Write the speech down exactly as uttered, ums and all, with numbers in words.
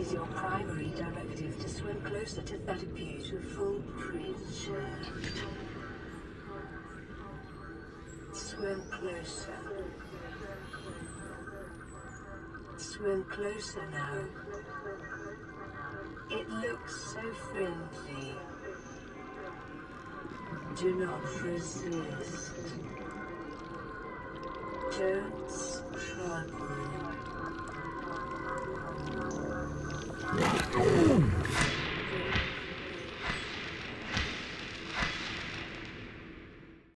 is your primary directive to swim closer to that beautiful creature. Swim closer. Swim closer now. It looks so friendly. Do not resist. Don't struggle.